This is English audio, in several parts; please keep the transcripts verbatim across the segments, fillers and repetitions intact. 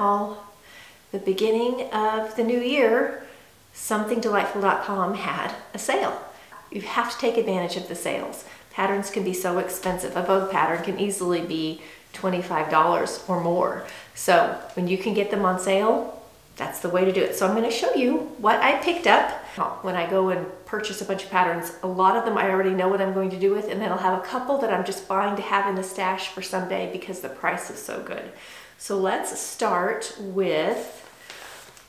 haul. The beginning of the new year, Something Delightful dot com had a sale. You have to take advantage of the sales. Patterns can be so expensive. A Vogue pattern can easily be twenty-five dollars or more. So when you can get them on sale, that's the way to do it. So I'm going to show you what I picked up. When I go and purchase a bunch of patterns, a lot of them I already know what I'm going to do with, and then I'll have a couple that I'm just buying to have in the stash for someday because the price is so good. So let's start with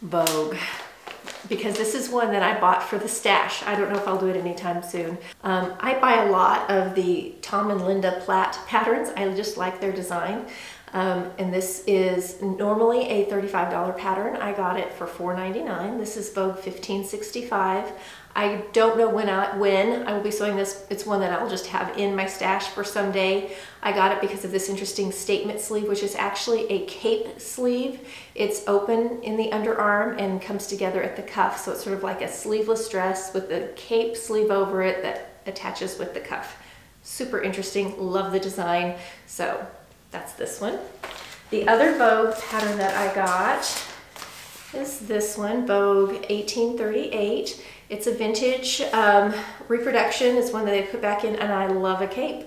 Vogue, because this is one that I bought for the stash. I don't know if I'll do it anytime soon. Um, I buy a lot of the Tom and Linda Platt patterns. I just like their design. Um, and this is normally a thirty-five dollar pattern. I got it for four ninety-nine. This is Vogue fifteen sixty-five. I don't know when I, when I will be sewing this. It's one that I'll just have in my stash for some day. I got it because of this interesting statement sleeve, which is actually a cape sleeve. It's open in the underarm and comes together at the cuff. So it's sort of like a sleeveless dress with the cape sleeve over it that attaches with the cuff. Super interesting, love the design. So that's this one. The other Vogue pattern that I got is this one, Vogue eighteen thirty-eight. It's a vintage um, reproduction. It's one that they put back in, and I love a cape.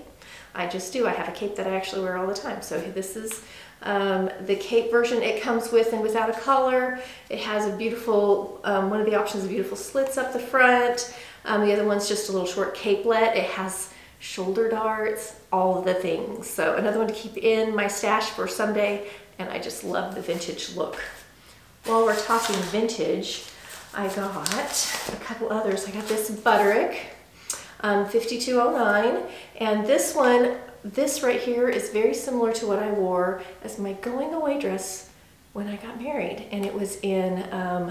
I just do. I have a cape that I actually wear all the time. So this is um, the cape version. It comes with and without a collar. It has a beautiful, um, one of the options, beautiful slits up the front. Um, the other one's just a little short capelet. It has shoulder darts, all the things. So another one to keep in my stash for someday, and I just love the vintage look. While we're talking vintage, I got a couple others. I got this Butterick um, fifty-two oh nine, and this one, this right here is very similar to what I wore as my going away dress when I got married, and it was in, um,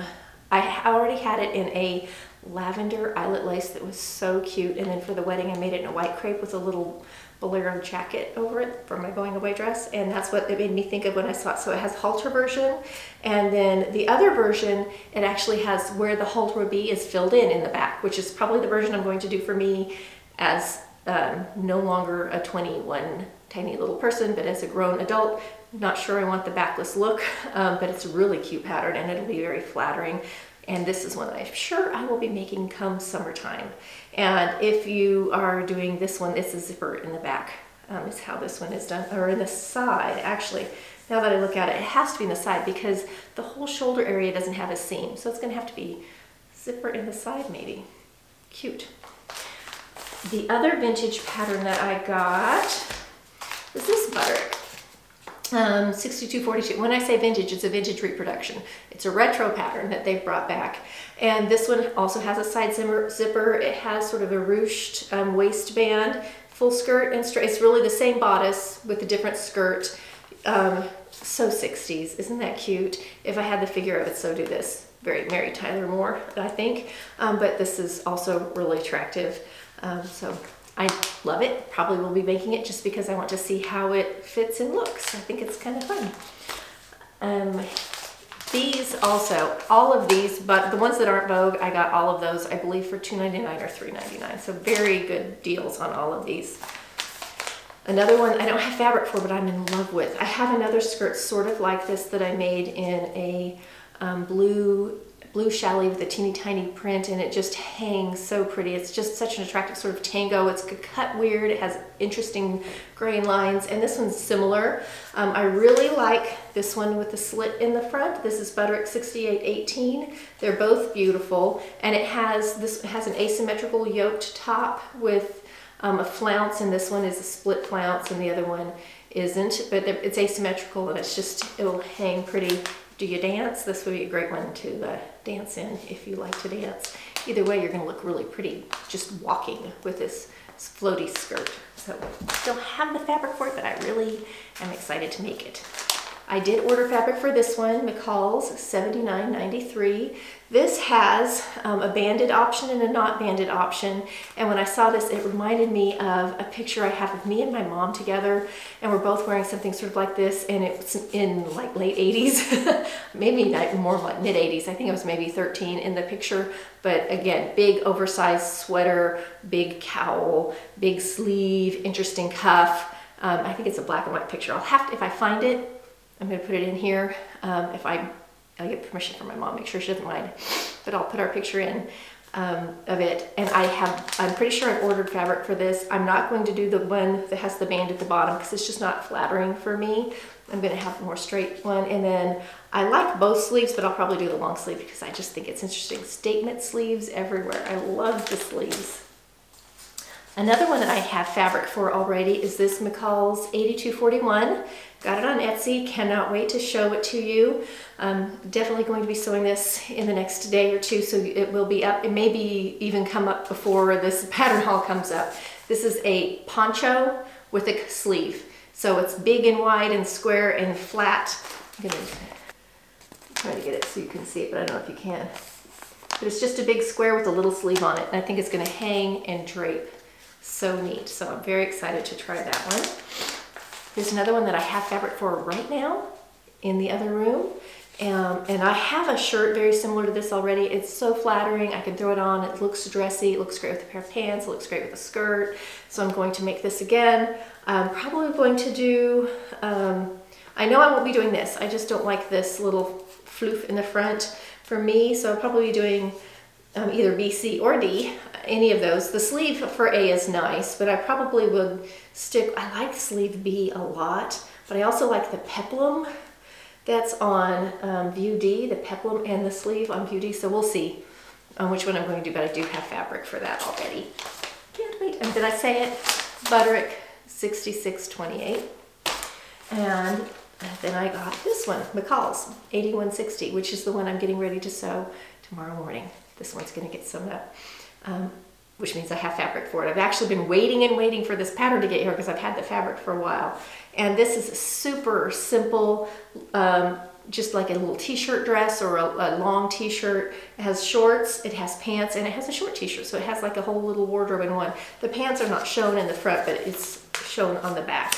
I already had it in a lavender eyelet lace that was so cute, and then for the wedding I made it in a white crepe with a little bolero jacket over it for my going away dress, and that's what it made me think of when I saw it. So it has halter version, and then the other version, it actually has where the halter would be is filled in in the back, which is probably the version I'm going to do for me as um, no longer a twenty-one tiny little person, but as a grown adult. Not sure I want the backless look, um, but it's a really cute pattern and it'll be very flattering. And this is one that I'm sure I will be making come summertime. And if you are doing this one, it's a zipper in the back, um, is how this one is done, or in the side, actually. Now that I look at it, it has to be in the side because the whole shoulder area doesn't have a seam. So it's gonna have to be zipper in the side maybe. Cute. The other vintage pattern that I got is this Butterick. Um, sixty-two forty-two. When I say vintage, it's a vintage reproduction. It's a retro pattern that they've brought back. And this one also has a side zipper. It has sort of a ruched um, waistband, full skirt, and straight. It's really the same bodice with a different skirt. Um, so sixties. Isn't that cute? If I had the figure of it, so do this. Very Mary Tyler Moore, I think. Um, but this is also really attractive. Um, so I love it. Probably will be making it just because I want to see how it fits and looks. I think it's kind of fun. Um, these also, all of these, but the ones that aren't Vogue, I got all of those, I believe, for two ninety-nine or three ninety-nine. So very good deals on all of these. Another one I don't have fabric for, but I'm in love with. I have another skirt sort of like this that I made in a um, blue blue challis with a teeny tiny print, and it just hangs so pretty. It's just such an attractive sort of tango. It's cut weird, it has interesting grain lines, and this one's similar. Um, I really like this one with the slit in the front. This is Butterick sixty-eight eighteen. They're both beautiful, and it has, this has an asymmetrical yoked top with um, a flounce, and this one is a split flounce, and the other one isn't, but it's asymmetrical, and it's just, it'll hang pretty. Do you dance? This would be a great one to uh, dance in if you like to dance. Either way, you're gonna look really pretty just walking with this floaty skirt. So still have the fabric for it, but I really am excited to make it. I did order fabric for this one, McCall's seventy-nine ninety-three. This has um, a banded option and a not banded option. And when I saw this, it reminded me of a picture I have of me and my mom together. And we're both wearing something sort of like this. And it's in like late eighties, maybe not, more like mid eighties. I think I was maybe thirteen in the picture. But again, big oversized sweater, big cowl, big sleeve, interesting cuff. Um, I think it's a black and white picture. I'll have to, if I find it, I'm going to put it in here. Um, if I, I'll get permission from my mom, make sure she doesn't mind, but I'll put our picture in um, of it. And I have, I'm pretty sure I've ordered fabric for this. I'm not going to do the one that has the band at the bottom because it's just not flattering for me. I'm going to have a more straight one. And then I like both sleeves, but I'll probably do the long sleeve because I just think it's interesting. Statement sleeves everywhere. I love the sleeves. Another one that I have fabric for already is this McCall's eighty-two forty-one. Got it on Etsy. Cannot wait to show it to you. Um, definitely going to be sewing this in the next day or two, so it will be up. It may be even come up before this pattern haul comes up. This is a poncho with a sleeve. So it's big and wide and square and flat. I'm gonna try to get it so you can see it, but I don't know if you can. But it's just a big square with a little sleeve on it. And I think it's gonna hang and drape. So neat. So I'm very excited to try that one. There's another one that I have fabric for right now in the other room. Um, and I have a shirt very similar to this already. It's so flattering. I can throw it on. It looks dressy. It looks great with a pair of pants. It looks great with a skirt. So I'm going to make this again. I'm probably going to do, um, I know I won't be doing this. I just don't like this little floof in the front for me. So I'll probably be doing Um, either B, C, or D, any of those. The sleeve for A is nice, but I probably would stick, I like sleeve B a lot, but I also like the peplum that's on um, view D, the peplum and the sleeve on view D, so we'll see on which one I'm going to do, but I do have fabric for that already. Can't wait, and did I say it? Butterick sixty-six twenty-eight, and then I got this one, McCall's eighty-one sixty, which is the one I'm getting ready to sew tomorrow morning. This one's going to get sewn up, um, which means I have fabric for it. I've actually been waiting and waiting for this pattern to get here because I've had the fabric for a while. And this is super simple, um, just like a little t-shirt dress or a, a long t-shirt. It has shorts, it has pants, and it has a short t-shirt. So it has like a whole little wardrobe in one. The pants are not shown in the front, but it's shown on the back.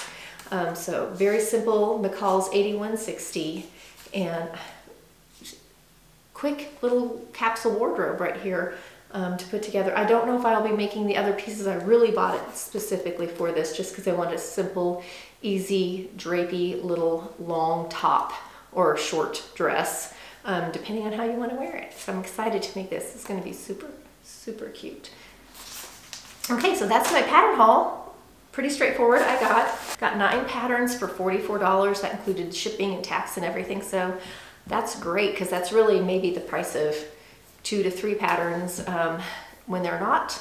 Um, so very simple, McCall's eighty-one sixty. And quick little capsule wardrobe right here um, to put together. I don't know if I'll be making the other pieces. I really bought it specifically for this just because I want a simple, easy, drapey little long top or short dress, um, depending on how you want to wear it. So I'm excited to make this. It's going to be super, super cute. Okay, so that's my pattern haul. Pretty straightforward. I got, got nine patterns for forty-four dollars. That included shipping and tax and everything. So that's great because that's really maybe the price of two to three patterns um, when they're not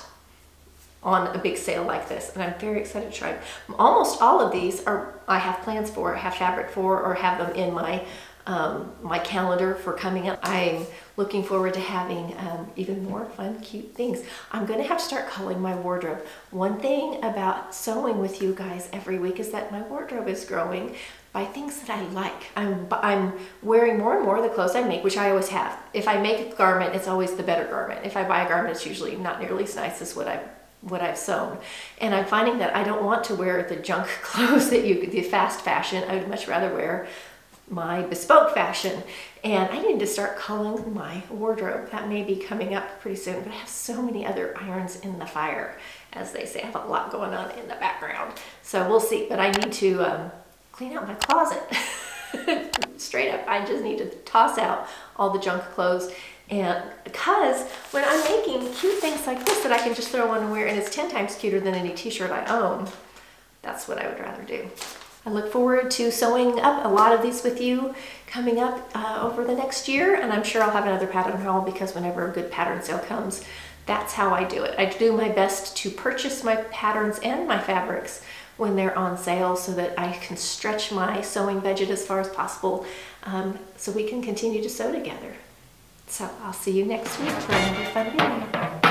on a big sale like this. And I'm very excited to try them. Almost all of these are I have plans for, I have fabric for, or have them in my um, my calendar for coming up. I'm looking forward to having um, even more fun, cute things. I'm going to have to start calling my wardrobe. One thing about sewing with you guys every week is that my wardrobe is growing by things that I like. I'm, I'm wearing more and more of the clothes I make, which I always have. If I make a garment, it's always the better garment. If I buy a garment, it's usually not nearly as nice as what I've, what I've sewn. And I'm finding that I don't want to wear the junk clothes that you, the fast fashion. I would much rather wear my bespoke fashion. And I need to start calling my wardrobe. That may be coming up pretty soon, but I have so many other irons in the fire, as they say. I have a lot going on in the background. So we'll see, but I need to, um, clean out my closet. Straight up, I just need to toss out all the junk clothes. And because when I'm making cute things like this that I can just throw on and wear, and it's ten times cuter than any t-shirt I own, that's what I would rather do. I look forward to sewing up a lot of these with you coming up uh, over the next year. And I'm sure I'll have another pattern haul because whenever a good pattern sale comes, that's how I do it. I do my best to purchase my patterns and my fabrics when they're on sale so that I can stretch my sewing budget as far as possible um, so we can continue to sew together. So I'll see you next week for another fun video.